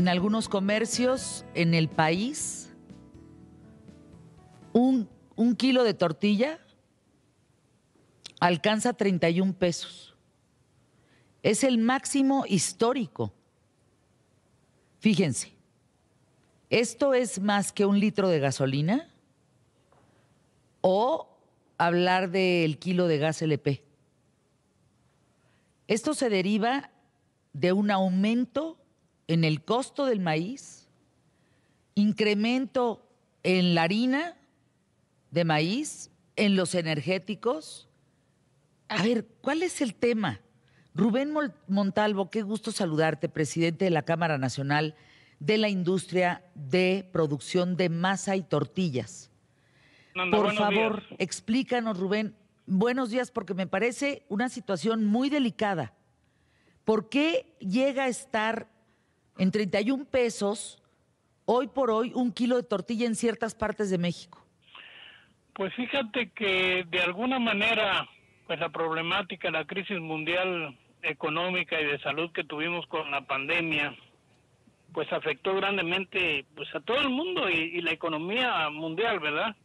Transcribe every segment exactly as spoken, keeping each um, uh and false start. en algunos comercios en el país, un, un kilo de tortilla alcanza treinta y un pesos. Es el máximo histórico. Fíjense, esto es más que un litro de gasolina o hablar del kilo de gas L P. Esto se deriva de un aumento en el costo del maíz, incremento en la harina de maíz, en los energéticos. A ver, ¿cuál es el tema? Rubén Montalvo, qué gusto saludarte, presidente de la Cámara Nacional de la Industria de Producción de Masa y Tortillas. Fernanda, por favor, días. Explícanos, Rubén. Buenos días, porque me parece una situación muy delicada. ¿Por qué llega a estar en treinta y un pesos hoy por hoy un kilo de tortilla en ciertas partes de México? Pues fíjate que de alguna manera, pues la problemática, la crisis mundial económica y de salud que tuvimos con la pandemia, pues afectó grandemente pues a todo el mundo y, y la economía mundial, ¿verdad?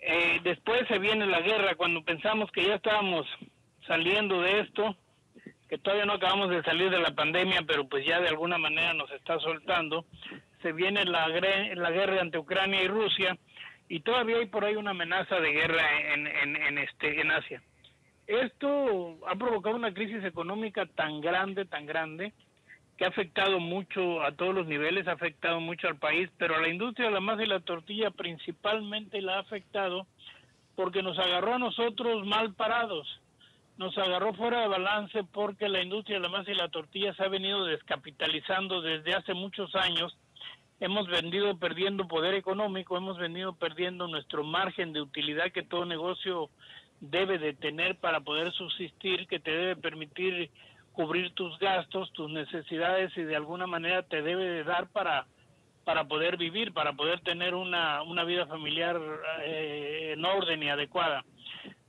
Eh, después se viene la guerra, cuando pensamos que ya estábamos saliendo de esto, que todavía no acabamos de salir de la pandemia, pero pues ya de alguna manera nos está soltando. Se viene la, la guerra entre Ucrania y Rusia, y todavía hay por ahí una amenaza de guerra en, en, en, este, en Asia. Esto ha provocado una crisis económica tan grande, tan grande, que ha afectado mucho a todos los niveles, ha afectado mucho al país, pero a la industria de la masa y la tortilla principalmente la ha afectado porque nos agarró a nosotros mal parados, nos agarró fuera de balance porque la industria de la masa y la tortilla se ha venido descapitalizando desde hace muchos años. Hemos venido perdiendo poder económico, hemos venido perdiendo nuestro margen de utilidad que todo negocio debe de tener para poder subsistir, que te debe permitir cubrir tus gastos, tus necesidades y de alguna manera te debe de dar para, para poder vivir, para poder tener una, una vida familiar eh, en orden y adecuada.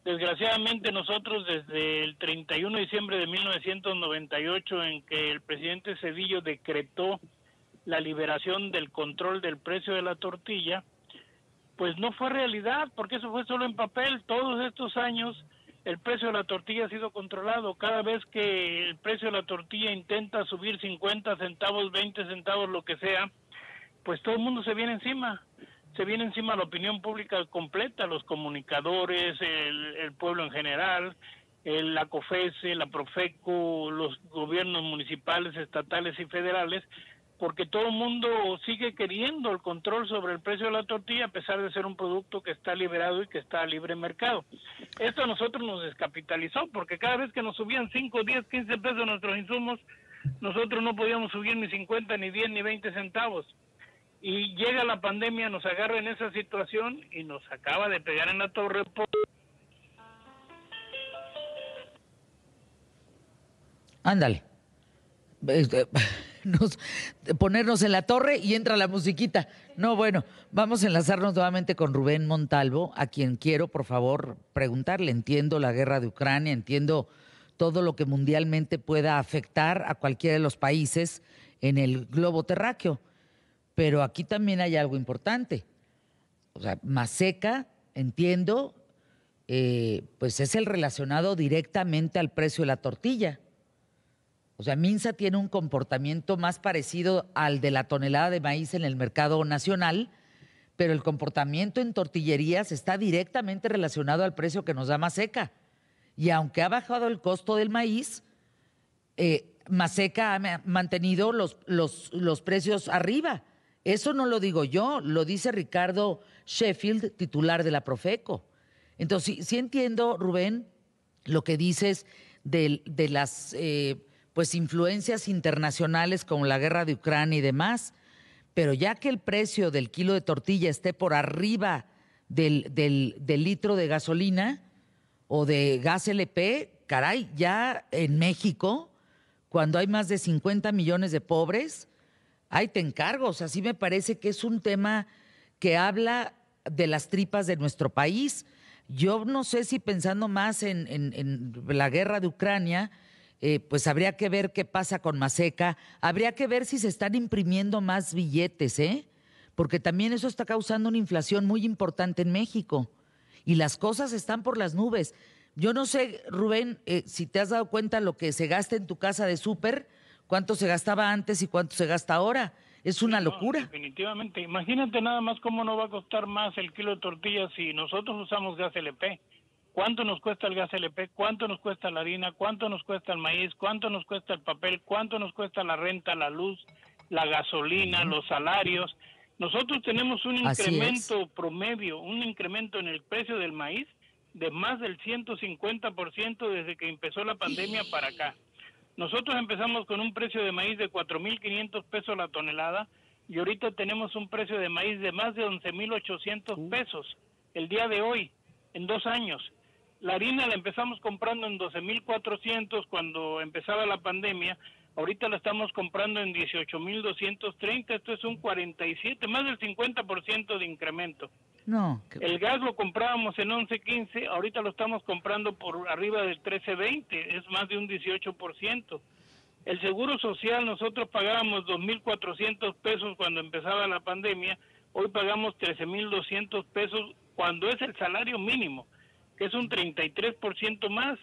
Desgraciadamente nosotros desde el treinta y uno de diciembre de mil novecientos noventa y ocho, en que el presidente Zedillo decretó la liberación del control del precio de la tortilla, pues no fue realidad, porque eso fue solo en papel. Todos estos años el precio de la tortilla ha sido controlado. Cada vez que el precio de la tortilla intenta subir cincuenta centavos, veinte centavos, lo que sea, pues todo el mundo se viene encima. Se viene encima la opinión pública completa, los comunicadores, el, el pueblo en general, el, la COFECE, la Profeco, los gobiernos municipales, estatales y federales, porque todo el mundo sigue queriendo el control sobre el precio de la tortilla a pesar de ser un producto que está liberado y que está a libre mercado. Esto a nosotros nos descapitalizó, porque cada vez que nos subían cinco, diez, quince pesos nuestros insumos, nosotros no podíamos subir ni cincuenta, ni diez, ni veinte centavos. Y llega la pandemia, nos agarra en esa situación y nos acaba de pegar en la torre. Ándale. Nos, ponernos en la torre y entra la musiquita. No, bueno, vamos a enlazarnos nuevamente con Rubén Montalvo, a quien quiero, por favor, preguntarle. Entiendo la guerra de Ucrania, entiendo todo lo que mundialmente pueda afectar a cualquiera de los países en el globo terráqueo, pero aquí también hay algo importante. O sea, Maseca, entiendo, eh, pues es el relacionado directamente al precio de la tortilla. O sea, Minsa tiene un comportamiento más parecido al de la tonelada de maíz en el mercado nacional, pero el comportamiento en tortillerías está directamente relacionado al precio que nos da Maseca. Y aunque ha bajado el costo del maíz, eh, Maseca ha mantenido los, los, los precios arriba. Eso no lo digo yo, lo dice Ricardo Sheffield, titular de la Profeco. Entonces, sí, sí entiendo, Rubén, lo que dices de, de las... Eh, pues influencias internacionales como la guerra de Ucrania y demás, pero ya que el precio del kilo de tortilla esté por arriba del, del, del litro de gasolina o de gas L P, caray, ya en México, cuando hay más de cincuenta millones de pobres, ahí te encargo. O sea, sí me parece que es un tema que habla de las tripas de nuestro país. Yo no sé si pensando más en, en, en la guerra de Ucrania, Eh, pues habría que ver qué pasa con Maseca, habría que ver si se están imprimiendo más billetes, ¿eh? Porque también eso está causando una inflación muy importante en México y las cosas están por las nubes. Yo no sé, Rubén, eh, si te has dado cuenta lo que se gasta en tu casa de súper, cuánto se gastaba antes y cuánto se gasta ahora. Es una no, locura. Definitivamente. Imagínate nada más cómo nos va a costar más el kilo de tortillas si nosotros usamos gas L P. ¿Cuánto nos cuesta el gas L P? ¿Cuánto nos cuesta la harina? ¿Cuánto nos cuesta el maíz? ¿Cuánto nos cuesta el papel? ¿Cuánto nos cuesta la renta, la luz, la gasolina, uh-huh. los salarios? Nosotros tenemos un Así incremento es. promedio, un incremento en el precio del maíz de más del ciento cincuenta por ciento desde que empezó la pandemia sí. para acá. Nosotros empezamos con un precio de maíz de cuatro mil quinientos pesos la tonelada y ahorita tenemos un precio de maíz de más de once mil ochocientos pesos el día de hoy, en dos años. La harina la empezamos comprando en doce mil cuatrocientos cuando empezaba la pandemia. Ahorita la estamos comprando en dieciocho mil doscientos treinta. Esto es un cuarenta y siete, más del cincuenta por ciento de incremento. No. Que... El gas lo comprábamos en once quince. Ahorita lo estamos comprando por arriba del trece veinte. Es más de un dieciocho por ciento. El seguro social nosotros pagábamos dos mil cuatrocientos pesos cuando empezaba la pandemia. Hoy pagamos trece mil doscientos pesos cuando es el salario mínimo, que es un treinta y tres por ciento más.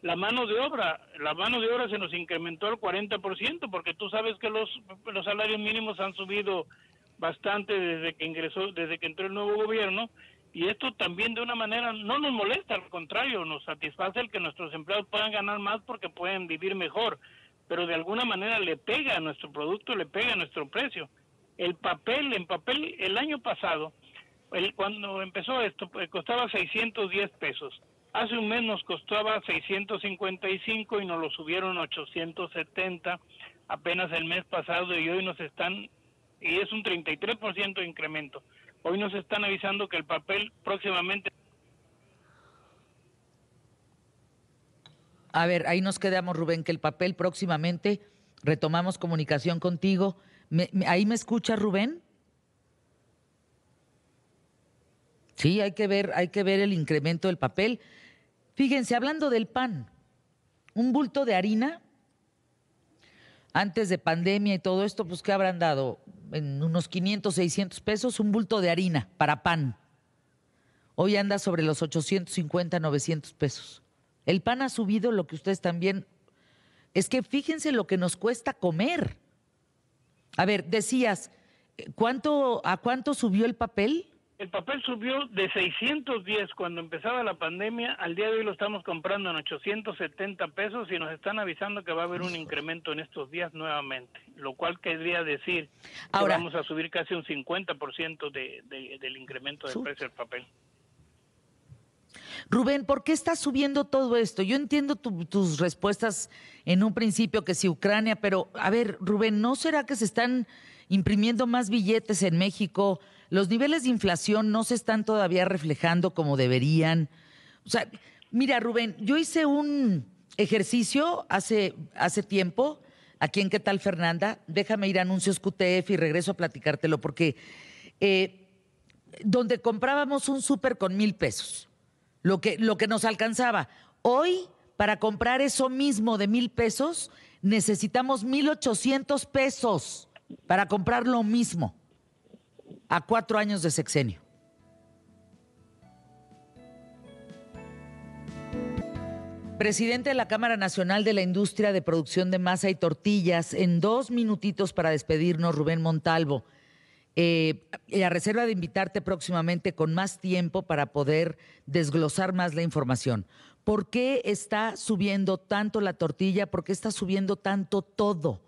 La mano de obra, la mano de obra se nos incrementó al cuarenta por ciento, porque tú sabes que los, los salarios mínimos han subido bastante desde que ingresó, desde que entró el nuevo gobierno, y esto también de una manera no nos molesta, al contrario, nos satisface el que nuestros empleados puedan ganar más porque pueden vivir mejor, pero de alguna manera le pega a nuestro producto, le pega a nuestro precio. El papel, en papel, el año pasado, el, cuando empezó esto, costaba seiscientos diez pesos. Hace un mes nos costaba seiscientos cincuenta y cinco y nos lo subieron a ochocientos setenta apenas el mes pasado, y hoy nos están, y es un treinta y tres por ciento de incremento. Hoy nos están avisando que el papel próximamente... A ver, ahí nos quedamos, Rubén, que el papel próximamente, retomamos comunicación contigo. ¿Me, me, ahí me escucha, Rubén? Sí, hay que ver, hay que ver el incremento del papel. Fíjense, hablando del pan, un bulto de harina, antes de pandemia y todo esto, pues ¿qué habrán dado? En unos quinientos, seiscientos pesos, un bulto de harina para pan. Hoy anda sobre los ochocientos cincuenta, novecientos pesos. El pan ha subido, lo que ustedes también... Es que fíjense lo que nos cuesta comer. A ver, decías, ¿cuánto, a cuánto subió el papel? El papel subió de seiscientos diez cuando empezaba la pandemia, al día de hoy lo estamos comprando en ochocientos setenta pesos y nos están avisando que va a haber un incremento en estos días nuevamente, lo cual querría decir ahora, que vamos a subir casi un cincuenta por ciento de, de, del incremento del precio del papel. Rubén, ¿por qué está subiendo todo esto? Yo entiendo tu, tus respuestas en un principio que si Ucrania, pero a ver, Rubén, ¿no será que se están imprimiendo más billetes en México? Los niveles de inflación no se están todavía reflejando como deberían. O sea, mira, Rubén, yo hice un ejercicio hace, hace tiempo aquí en Qué Tal Fernanda. Déjame ir a anuncios Q T F y regreso a platicártelo, porque eh, donde comprábamos un súper con mil pesos, lo que, lo que nos alcanzaba. Hoy, para comprar eso mismo de mil pesos, necesitamos mil ochocientos pesos para comprar lo mismo. A cuatro años de sexenio. Presidente de la Cámara Nacional de la Industria de Producción de Masa y Tortillas, en dos minutitos para despedirnos, Rubén Montalvo, eh, a reserva de invitarte próximamente con más tiempo para poder desglosar más la información. ¿Por qué está subiendo tanto la tortilla? ¿Por qué está subiendo tanto todo?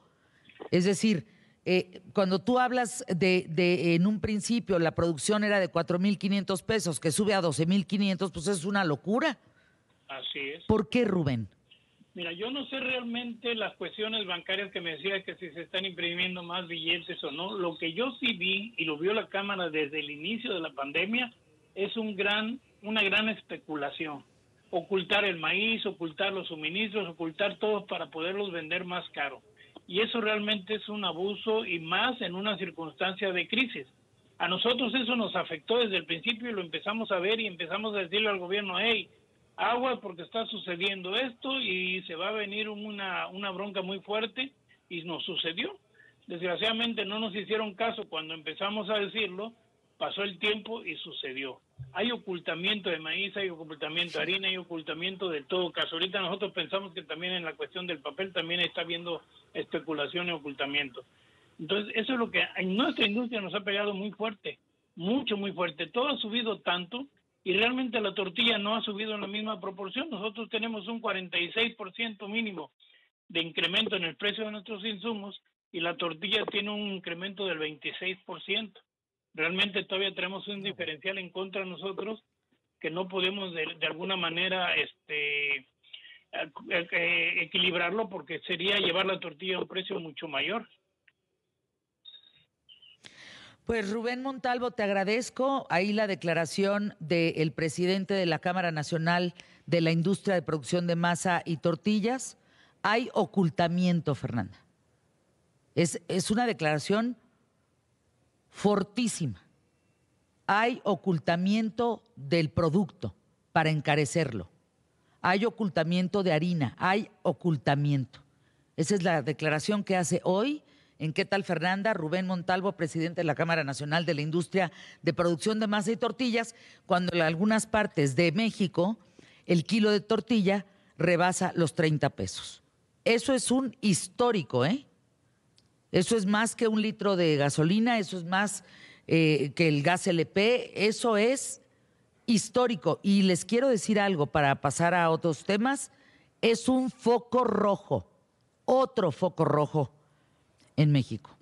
Es decir... Eh, cuando tú hablas de, de, en un principio, la producción era de cuatro mil quinientos pesos, que sube a doce mil quinientos, pues es una locura. Así es. ¿Por qué, Rubén? Mira, yo no sé realmente las cuestiones bancarias que me decía que si se están imprimiendo más billetes o no. Lo que yo sí vi, y lo vio la Cámara desde el inicio de la pandemia, es un gran, una gran especulación. Ocultar el maíz, ocultar los suministros, ocultar todos para poderlos vender más caro. Y eso realmente es un abuso, y más en una circunstancia de crisis. A nosotros eso nos afectó desde el principio y lo empezamos a ver y empezamos a decirle al gobierno, hey, aguas porque está sucediendo esto y se va a venir una, una bronca muy fuerte, y nos sucedió. Desgraciadamente no nos hicieron caso cuando empezamos a decirlo, pasó el tiempo y sucedió. Hay ocultamiento de maíz, hay ocultamiento de harina, hay ocultamiento de todo caso. Ahorita nosotros pensamos que también en la cuestión del papel también está habiendo especulación y ocultamiento. Entonces eso es lo que en nuestra industria nos ha pegado muy fuerte, mucho, muy fuerte. Todo ha subido tanto y realmente la tortilla no ha subido en la misma proporción. Nosotros tenemos un cuarenta y seis por ciento mínimo de incremento en el precio de nuestros insumos y la tortilla tiene un incremento del veintiséis por ciento. Realmente todavía tenemos un diferencial en contra de nosotros que no podemos de, de alguna manera este equilibrarlo porque sería llevar la tortilla a un precio mucho mayor. Pues Rubén Montalvo, te agradezco. Ahí la declaración del presidente de la Cámara Nacional de la Industria de Producción de Masa y Tortillas. Hay ocultamiento, Fernanda. Es, es una declaración fortísima. Hay ocultamiento del producto para encarecerlo. Hay ocultamiento de harina, hay ocultamiento. Esa es la declaración que hace hoy en Qué Tal Fernanda Rubén Montalvo, presidente de la Cámara Nacional de la Industria de Producción de Masa y Tortillas, cuando en algunas partes de México el kilo de tortilla rebasa los treinta pesos. Eso es un histórico, ¿eh? Eso es más que un litro de gasolina, eso es más eh, que el gas L P, eso es histórico. Y les quiero decir algo para pasar a otros temas, es un foco rojo, otro foco rojo en México.